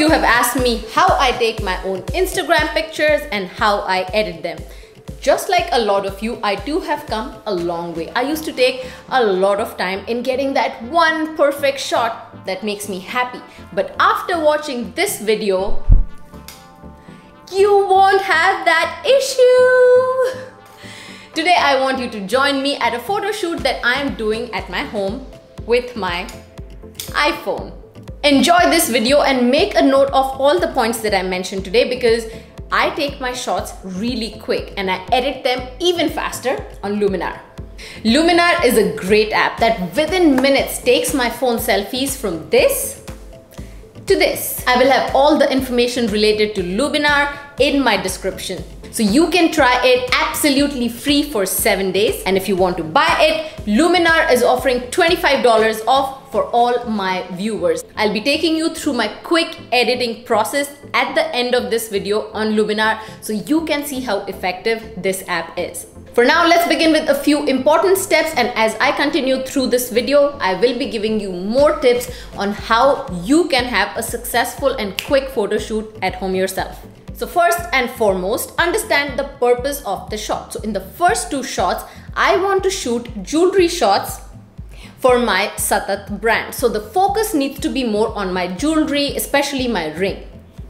you have asked me how I take my own Instagram pictures and how I edit them. Just like a lot of you, I too have come a long way. I used to take a lot of time in getting that one perfect shot that makes me happy. But after watching this video, you won't have that issue. Today, I want you to join me at a photo shoot that I am doing at my home with my iPhone. Enjoy this video and make a note of all the points that I mentioned today, because I take my shots really quick and I edit them even faster on Luminar. Luminar is a great app that within minutes takes my phone selfies from this to this. I will have all the information related to Luminar in my description. So you can try it absolutely free for 7 days. And if you want to buy it, Luminar is offering $25 off for all my viewers. I'll be taking you through my quick editing process at the end of this video on Luminar, so you can see how effective this app is. For now, let's begin with a few important steps, and as I continue through this video, I will be giving you more tips on how you can have a successful and quick photo shoot at home yourself. So first and foremost, understand the purpose of the shot. So in the first two shots, I want to shoot jewelry shots for my Satat brand. So the focus needs to be more on my jewelry, especially my ring.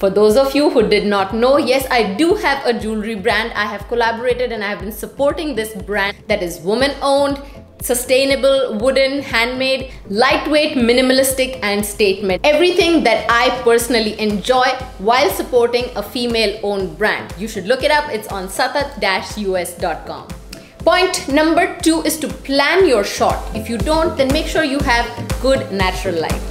For those of you who did not know, yes, I do have a jewelry brand. I have collaborated and I have been supporting this brand that is woman-owned, sustainable, wooden, handmade, lightweight, minimalistic, and statement. Everything that I personally enjoy while supporting a female-owned brand. You should look it up. It's on satat-us.com. Point number two is to plan your shot. If you don't, then make sure you have good natural light.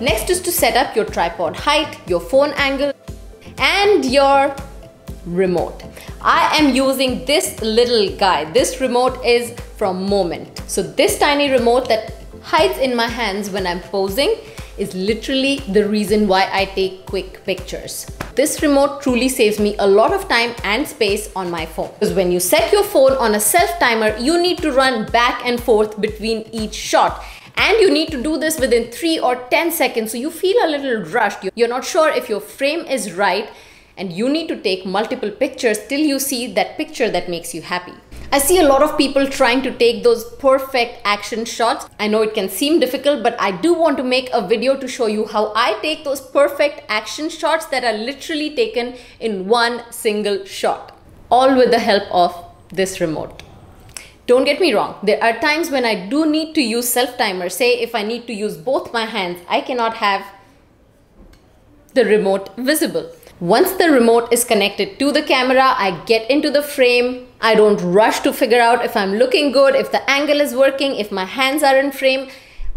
Next is to set up your tripod height, your phone angle, and your remote. I am using this little guy. This remote is from Moment. So this tiny remote that hides in my hands when I'm posing is literally the reason why I take quick pictures. This remote truly saves me a lot of time and space on my phone. Because when you set your phone on a self timer, you need to run back and forth between each shot. And you need to do this within 3 or 10 seconds. So you feel a little rushed. You're not sure if your frame is right. And you need to take multiple pictures till you see that picture that makes you happy. I see a lot of people trying to take those perfect action shots. I know it can seem difficult, but I do want to make a video to show you how I take those perfect action shots that are literally taken in one single shot, all with the help of this remote. Don't get me wrong, there are times when I do need to use self-timer. Say if I need to use both my hands, I cannot have the remote visible. Once the remote is connected to the camera, I get into the frame. I don't rush to figure out if I'm looking good, if the angle is working, if my hands are in frame.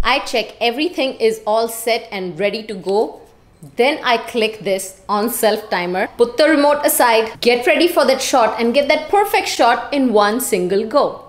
I check everything is all set and ready to go. Then I click this on self timer, put the remote aside, get ready for that shot and get that perfect shot in one single go.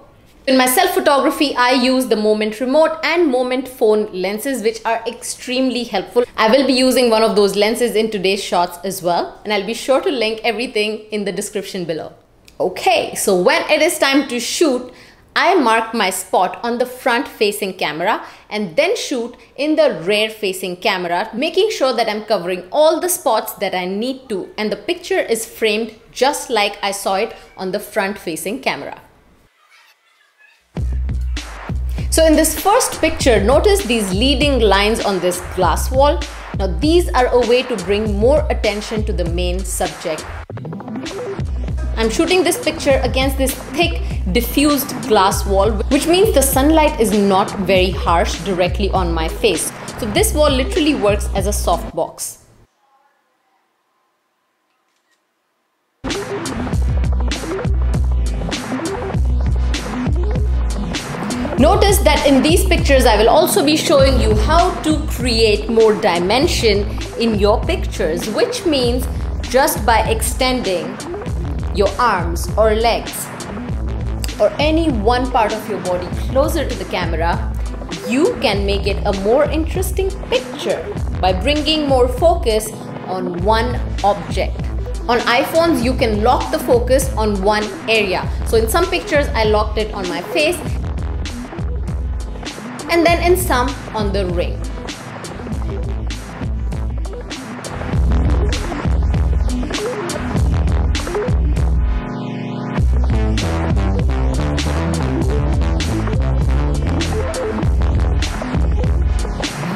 In my self-photography, I use the Moment remote and Moment phone lenses, which are extremely helpful. I will be using one of those lenses in today's shots as well, and I'll be sure to link everything in the description below. Okay, so when it is time to shoot, I mark my spot on the front-facing camera and then shoot in the rear-facing camera, making sure that I'm covering all the spots that I need to, and the picture is framed just like I saw it on the front-facing camera. So in this first picture, notice these leading lines on this glass wall. Now these are a way to bring more attention to the main subject. I'm shooting this picture against this thick, diffused glass wall, which means the sunlight is not very harsh directly on my face. So this wall literally works as a softbox. Notice that in these pictures, I will also be showing you how to create more dimension in your pictures, which means just by extending your arms or legs or any one part of your body closer to the camera, you can make it a more interesting picture by bringing more focus on one object. On iPhones, you can lock the focus on one area. So in some pictures, I locked it on my face. and then in sum on the ring.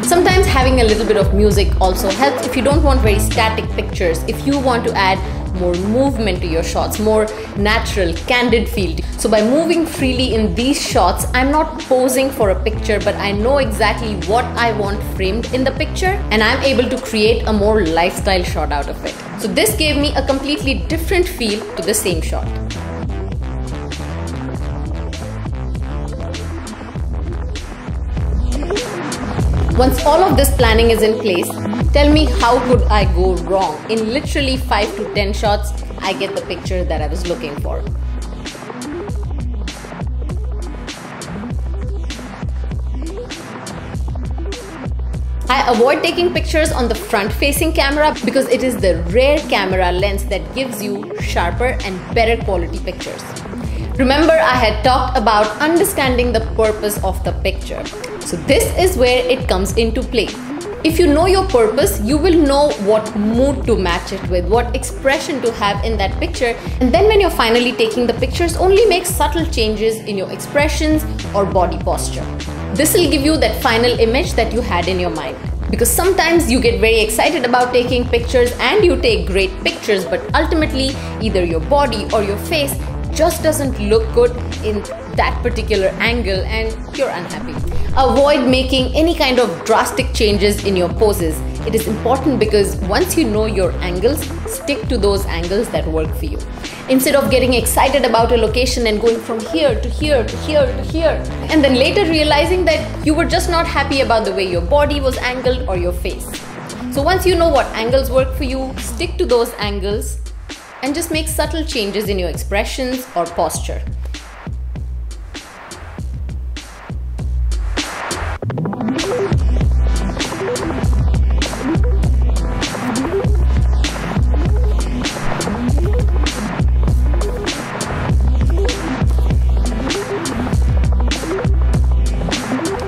Sometimes having a little bit of music also helps if you don't want very static pictures, if you want to add more movement to your shots, more natural, candid feel. So by moving freely in these shots, I'm not posing for a picture, but I know exactly what I want framed in the picture, and I'm able to create a more lifestyle shot out of it. So this gave me a completely different feel to the same shot. Once all of this planning is in place, tell me how could I go wrong? In literally 5 to 10 shots, I get the picture that I was looking for. I avoid taking pictures on the front-facing camera because it is the rear camera lens that gives you sharper and better quality pictures. Remember, I had talked about understanding the purpose of the picture. So this is where it comes into play. If you know your purpose, you will know what mood to match it with, what expression to have in that picture. And then when you're finally taking the pictures, only make subtle changes in your expressions or body posture. This will give you that final image that you had in your mind. Because sometimes you get very excited about taking pictures and you take great pictures, but ultimately either your body or your face just doesn't look good in that particular angle and you're unhappy. Avoid making any kind of drastic changes in your poses. It is important because once you know your angles, stick to those angles that work for you. Instead of getting excited about a location and going from here to here to here to here, and then later realizing that you were just not happy about the way your body was angled or your face. So once you know what angles work for you, stick to those angles and just make subtle changes in your expressions or posture.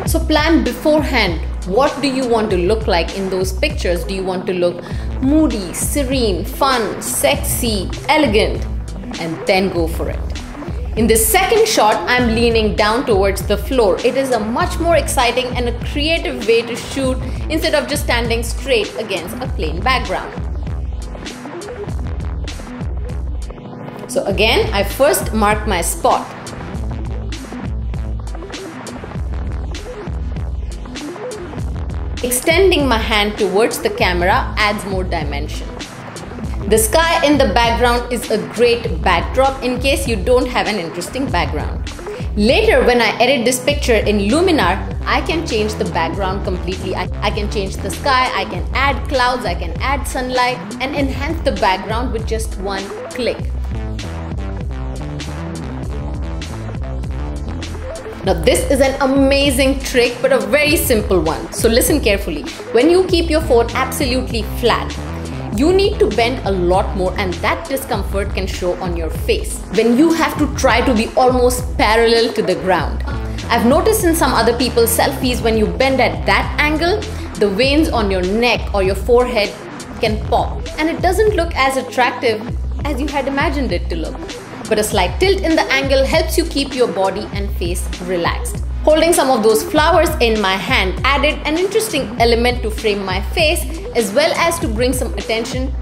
So plan beforehand. What do you want to look like in those pictures? Do you want to look moody, serene, fun, sexy, elegant? And then go for it. In the second shot, I'm leaning down towards the floor. It is a much more exciting and a creative way to shoot instead of just standing straight against a plain background. So again, I first mark my spot. Extending my hand towards the camera adds more dimension. The sky in the background is a great backdrop in case you don't have an interesting background. Later, when I edit this picture in Luminar, I can change the background completely. I can change the sky, I can add clouds, I can add sunlight and enhance the background with just one click. Now this is an amazing trick, but a very simple one. So listen carefully. When you keep your phone absolutely flat, you need to bend a lot more and that discomfort can show on your face. When you have to try to be almost parallel to the ground. I've noticed in some other people's selfies, when you bend at that angle, the veins on your neck or your forehead can pop. And it doesn't look as attractive as you had imagined it to look. But a slight tilt in the angle helps you keep your body and face relaxed. Holding some of those flowers in my hand added an interesting element to frame my face as well as to bring some attention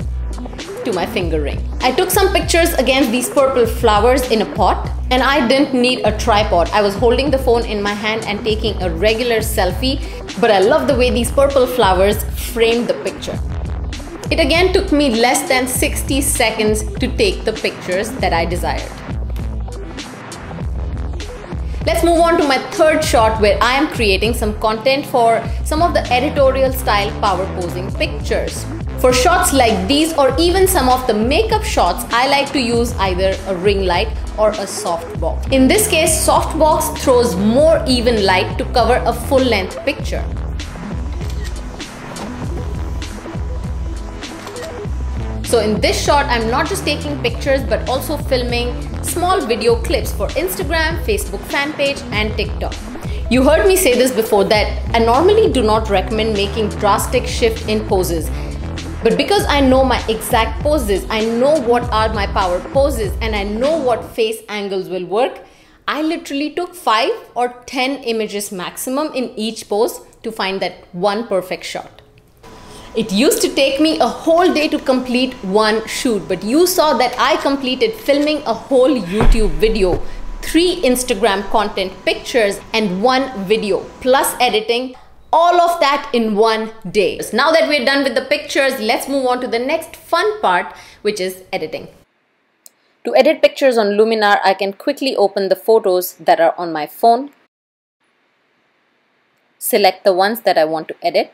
to my finger ring. I took some pictures against these purple flowers in a pot and I didn't need a tripod. I was holding the phone in my hand and taking a regular selfie, but I love the way these purple flowers framed the picture. It again took me less than 60 seconds to take the pictures that I desired. Let's move on to my third shot where I am creating some content for some of the editorial style power posing pictures. For shots like these or even some of the makeup shots, I like to use either a ring light or a soft box. In this case, soft box throws more even light to cover a full length picture. So in this shot, I'm not just taking pictures but also filming small video clips for Instagram, Facebook fan page and TikTok. You heard me say this before that I normally do not recommend making drastic shift in poses. But because I know my exact poses, I know what are my power poses and I know what face angles will work, I literally took 5 or 10 images maximum in each pose to find that one perfect shot. It used to take me a whole day to complete one shoot, but you saw that I completed filming a whole YouTube video, 3 Instagram content pictures and 1 video plus editing, all of that in one day. So now that we're done with the pictures, let's move on to the next fun part, which is editing. To edit pictures on Luminar, I can quickly open the photos that are on my phone, select the ones that I want to edit,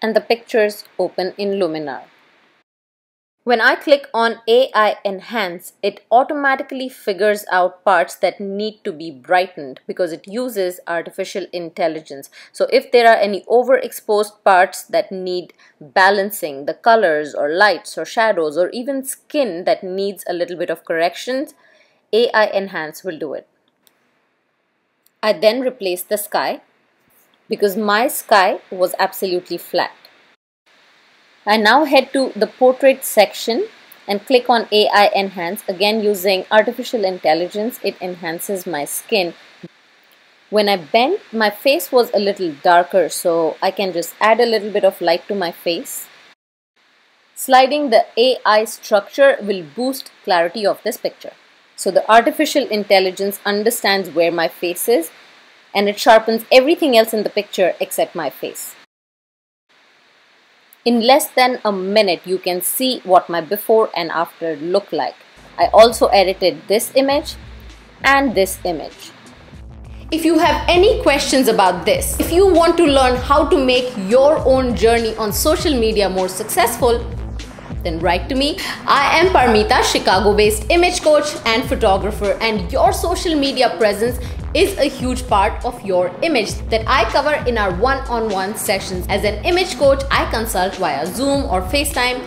and the pictures open in Luminar. When I click on AI Enhance, it automatically figures out parts that need to be brightened because it uses artificial intelligence. So if there are any overexposed parts that need balancing, the colors or lights or shadows or even skin that needs a little bit of corrections, AI Enhance will do it. I then replace the sky because my sky was absolutely flat. I now head to the portrait section and click on AI Enhance. Again, using artificial intelligence, it enhances my skin. When I bent, my face was a little darker, so I can just add a little bit of light to my face. Sliding the AI structure will boost clarity of this picture. So the artificial intelligence understands where my face is and it sharpens everything else in the picture except my face. In less than a minute, you can see what my before and after look like. I also edited this image and this image. If you have any questions about this, if you want to learn how to make your own journey on social media more successful, then write to me. I am Parmita, Chicago-based image coach and photographer, and your social media presence is a huge part of your image that I cover in our one-on-one sessions. As an image coach, I consult via Zoom or FaceTime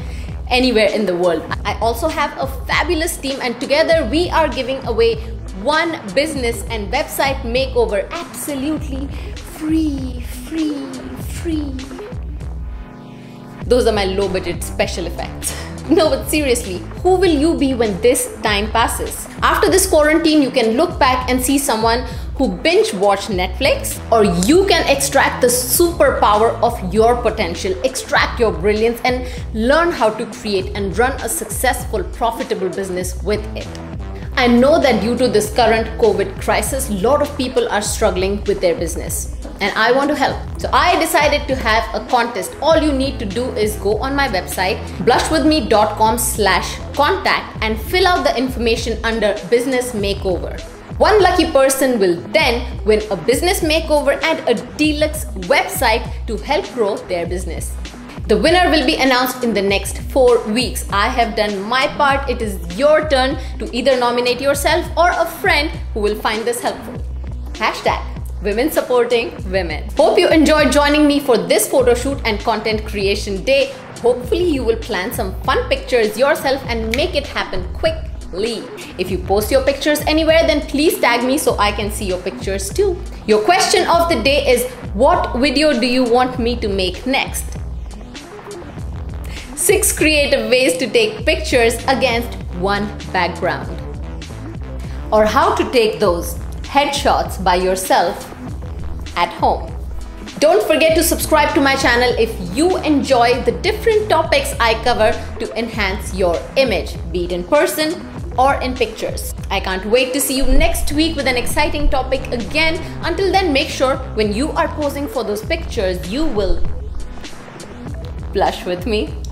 anywhere in the world. I also have a fabulous team, and together we are giving away one business and website makeover absolutely free. Those are my low-budget special effects. No, but seriously, who will you be when this time passes? After this quarantine, you can look back and see someone who binge-watched Netflix, or you can extract the superpower of your potential, extract your brilliance, and learn how to create and run a successful, profitable business with it. I know that due to this current COVID crisis, a lot of people are struggling with their business. And I want to help. So I decided to have a contest. All you need to do is go on my website, blushwithme.com/contact, and fill out the information under business makeover. One lucky person will then win a business makeover and a deluxe website to help grow their business. The winner will be announced in the next 4 weeks. I have done my part. It is your turn to either nominate yourself or a friend who will find this helpful. # Women Supporting Women. Hope you enjoyed joining me for this photo shoot and content creation day. Hopefully you will plan some fun pictures yourself and make it happen quickly. If you post your pictures anywhere, then please tag me so I can see your pictures too. Your question of the day is, what video do you want me to make next? 6 creative ways to take pictures against one background. Or how to take those headshots by yourself at home. Don't forget to subscribe to my channel if you enjoy the different topics I cover to enhance your image, be it in person or in pictures. I can't wait to see you next week with an exciting topic again. Until then, make sure when you are posing for those pictures, you will blush with me.